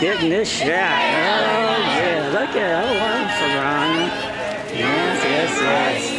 getting this shot. Oh, yeah, look at it. Oh, I'm Serrano. Yes, yes, yes.